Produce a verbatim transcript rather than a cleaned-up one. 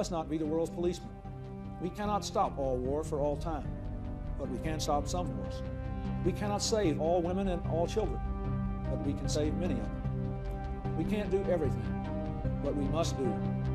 must not be the world's policeman. We cannot stop all war for all time, but we can stop some wars. We cannot save all women and all children, but we can save many of them. We can't do everything, but we must do